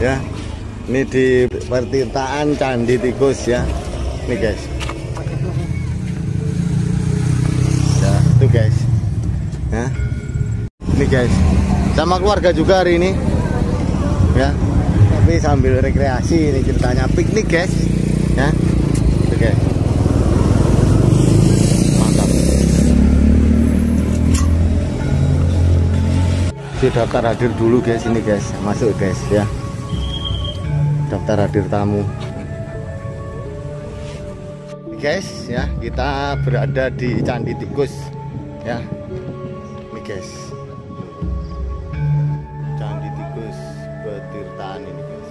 ya. Ini di pertirtaan Candi Tikus ya. Ini guys. Ya, itu guys. Ya. Ini guys. Sama keluarga juga hari ini. Ya. Tapi sambil rekreasi ini ceritanya piknik guys. Ya. Itu guys. Mantap. Si daftar hadir dulu guys ini guys. Masuk guys ya. Daftar hadir tamu ini guys ya, kita berada di Candi Tikus ya. Ini guys Candi Tikus petirtaan ini guys.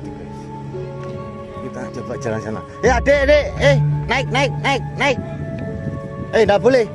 Itu guys, kita coba jalan sana ya. Dek naik enggak boleh.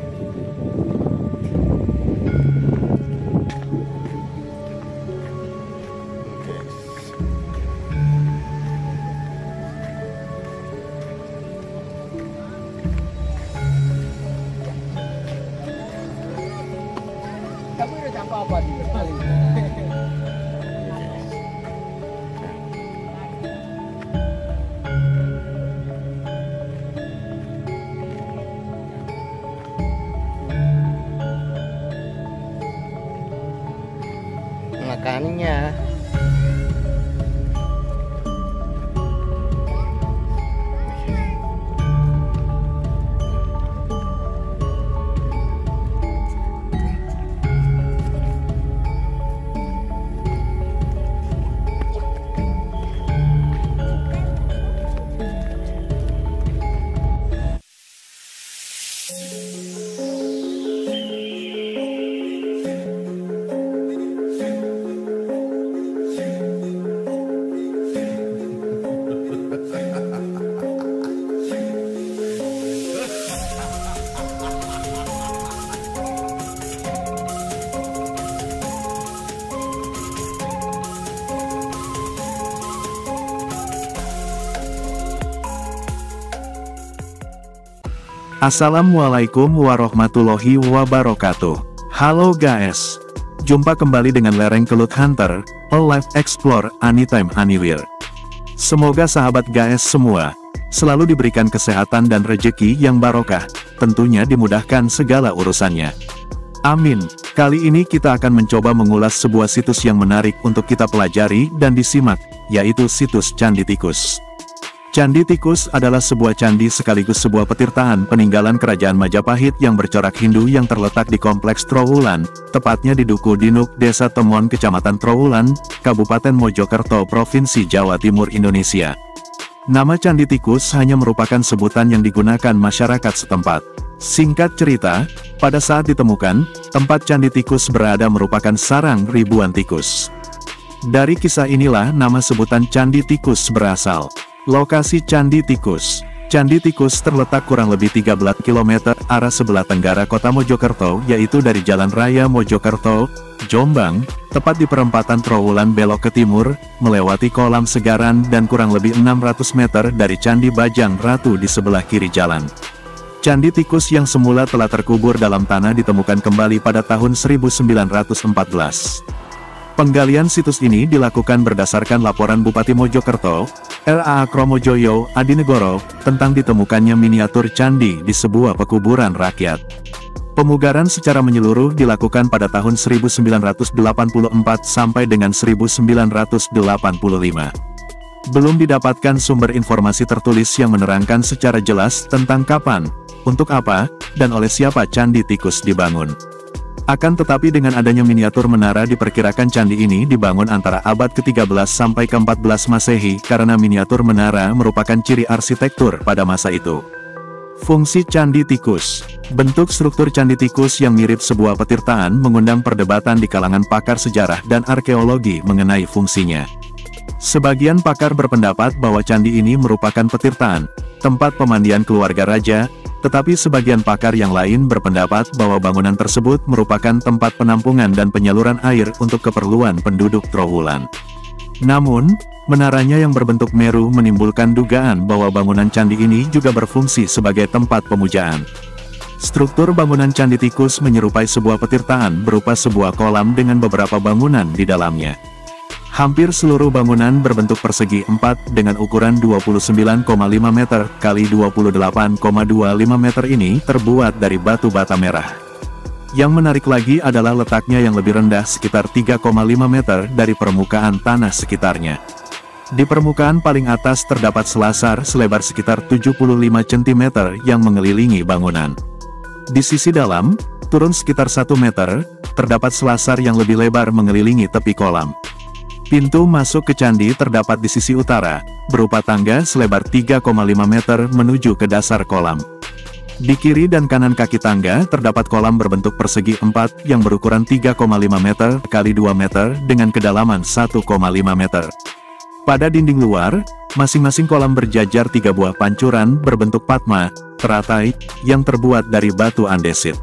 Makannya Assalamualaikum warahmatullahi wabarakatuh. Halo guys. Jumpa kembali dengan Lereng Kelut Hunter, a life explore anytime anywhere. Semoga sahabat guys semua selalu diberikan kesehatan dan rejeki yang barokah, tentunya dimudahkan segala urusannya. Amin. Kali ini kita akan mencoba mengulas sebuah situs yang menarik untuk kita pelajari dan disimak, yaitu situs Candi Tikus. Candi Tikus adalah sebuah candi sekaligus sebuah petirtaan peninggalan kerajaan Majapahit yang bercorak Hindu yang terletak di kompleks Trowulan, tepatnya di Duku Dinuk, Desa Temon, Kecamatan Trowulan, Kabupaten Mojokerto, Provinsi Jawa Timur, Indonesia. Nama Candi Tikus hanya merupakan sebutan yang digunakan masyarakat setempat. Singkat cerita, pada saat ditemukan, tempat Candi Tikus berada merupakan sarang ribuan tikus. Dari kisah inilah nama sebutan Candi Tikus berasal. Lokasi Candi Tikus. Candi Tikus terletak kurang lebih 13 km arah sebelah tenggara kota Mojokerto, yaitu dari Jalan Raya Mojokerto, Jombang, tepat di perempatan Trowulan belok ke timur, melewati Kolam Segaran dan kurang lebih 600 meter dari Candi Bajang Ratu di sebelah kiri jalan. Candi Tikus yang semula telah terkubur dalam tanah ditemukan kembali pada tahun 1914. Penggalian situs ini dilakukan berdasarkan laporan Bupati Mojokerto, R.A.A. Kromojoyo Adinegoro, tentang ditemukannya miniatur candi di sebuah pekuburan rakyat. Pemugaran secara menyeluruh dilakukan pada tahun 1984 sampai dengan 1985. Belum didapatkan sumber informasi tertulis yang menerangkan secara jelas tentang kapan, untuk apa, dan oleh siapa Candi Tikus dibangun. Akan tetapi dengan adanya miniatur menara diperkirakan candi ini dibangun antara abad ke-13 sampai ke-14 Masehi karena miniatur menara merupakan ciri arsitektur pada masa itu. Fungsi Candi Tikus. Bentuk struktur Candi Tikus yang mirip sebuah petirtaan mengundang perdebatan di kalangan pakar sejarah dan arkeologi mengenai fungsinya. Sebagian pakar berpendapat bahwa candi ini merupakan petirtaan, tempat pemandian keluarga raja. Tetapi sebagian pakar yang lain berpendapat bahwa bangunan tersebut merupakan tempat penampungan dan penyaluran air untuk keperluan penduduk Trowulan. Namun, menaranya yang berbentuk meru menimbulkan dugaan bahwa bangunan candi ini juga berfungsi sebagai tempat pemujaan. Struktur bangunan Candi Tikus menyerupai sebuah petirtaan berupa sebuah kolam dengan beberapa bangunan di dalamnya. Hampir seluruh bangunan berbentuk persegi 4 dengan ukuran 29,5 meter kali 28,25 meter ini terbuat dari batu bata merah. Yang menarik lagi adalah letaknya yang lebih rendah sekitar 3,5 meter dari permukaan tanah sekitarnya. Di permukaan paling atas terdapat selasar selebar sekitar 75 cm yang mengelilingi bangunan. Di sisi dalam, turun sekitar 1 meter, terdapat selasar yang lebih lebar mengelilingi tepi kolam. Pintu masuk ke candi terdapat di sisi utara, berupa tangga selebar 3,5 meter menuju ke dasar kolam. Di kiri dan kanan kaki tangga terdapat kolam berbentuk persegi 4 yang berukuran 3,5 meter kali 2 meter dengan kedalaman 1,5 meter. Pada dinding luar, masing-masing kolam berjajar 3 buah pancuran berbentuk patma, teratai, yang terbuat dari batu andesit.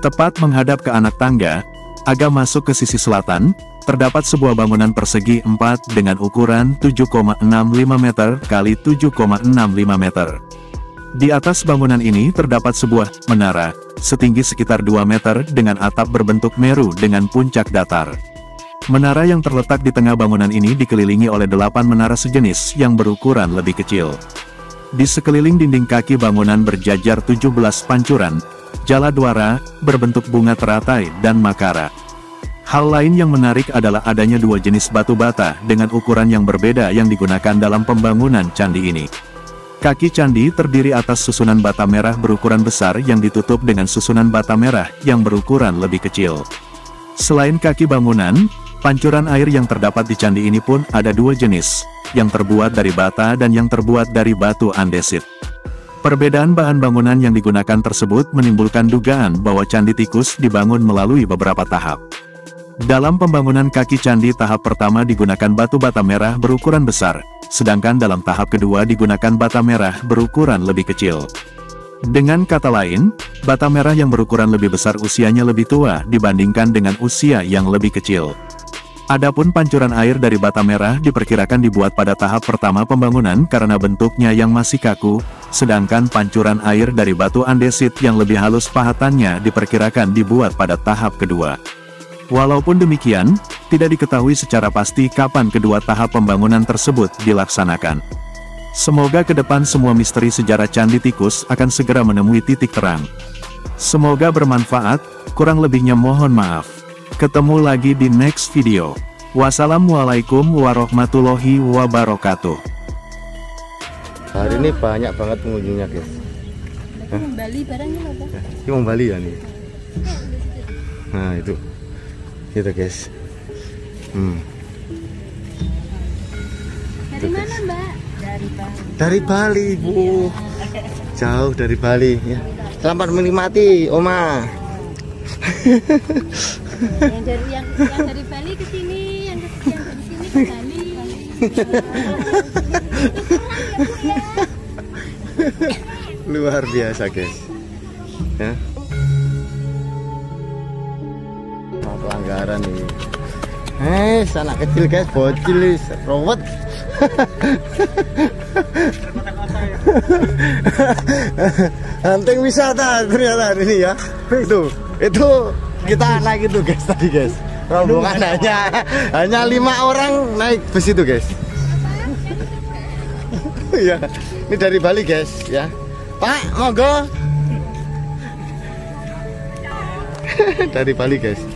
Tepat menghadap ke anak tangga, agak masuk ke sisi selatan, terdapat sebuah bangunan persegi 4 dengan ukuran 7,65 meter kali 7,65 meter. Di atas bangunan ini terdapat sebuah menara, setinggi sekitar 2 meter dengan atap berbentuk meru dengan puncak datar. Menara yang terletak di tengah bangunan ini dikelilingi oleh 8 menara sejenis yang berukuran lebih kecil. Di sekeliling dinding kaki bangunan berjajar 17 pancuran, jaladwara, berbentuk bunga teratai dan makara. Hal lain yang menarik adalah adanya 2 jenis batu bata dengan ukuran yang berbeda yang digunakan dalam pembangunan candi ini. Kaki candi terdiri atas susunan bata merah berukuran besar yang ditutup dengan susunan bata merah yang berukuran lebih kecil. Selain kaki bangunan, pancuran air yang terdapat di candi ini pun ada 2 jenis, yang terbuat dari bata dan yang terbuat dari batu andesit. Perbedaan bahan bangunan yang digunakan tersebut menimbulkan dugaan bahwa Candi Tikus dibangun melalui beberapa tahap. Dalam pembangunan kaki candi tahap pertama digunakan batu bata merah berukuran besar, sedangkan dalam tahap kedua digunakan bata merah berukuran lebih kecil. Dengan kata lain, bata merah yang berukuran lebih besar usianya lebih tua dibandingkan dengan usia yang lebih kecil. Adapun pancuran air dari bata merah diperkirakan dibuat pada tahap pertama pembangunan karena bentuknya yang masih kaku, sedangkan pancuran air dari batu andesit yang lebih halus pahatannya diperkirakan dibuat pada tahap kedua. Walaupun demikian, tidak diketahui secara pasti kapan kedua tahap pembangunan tersebut dilaksanakan. Semoga ke depan semua misteri sejarah Candi Tikus akan segera menemui titik terang. Semoga bermanfaat, kurang lebihnya mohon maaf. Ketemu lagi di next video. Wassalamualaikum warahmatullahi wabarakatuh. Hari ini banyak banget pengunjungnya, guys. Bali barangnya apa? Ini mau Bali ya nih. Nah, itu. Gitu guys. Dari mana Mbak? Dari Bali. Dari Bali, Bu. Iya. Jauh dari Bali ya. Selamat menikmati, Oma. Yang dari Bali ke sini, yang dari sini ke Bali. Luar biasa, guys. Ya. Pelanggaran ini. Anak kecil guys, bocil, robot. Hunting wisata ternyata ini ya. Itu kita naik itu guys tadi guys. Rombongan hanya 5 orang naik bus itu guys. Ya, ini dari Bali guys ya. Pak, monggo. Dari Bali guys.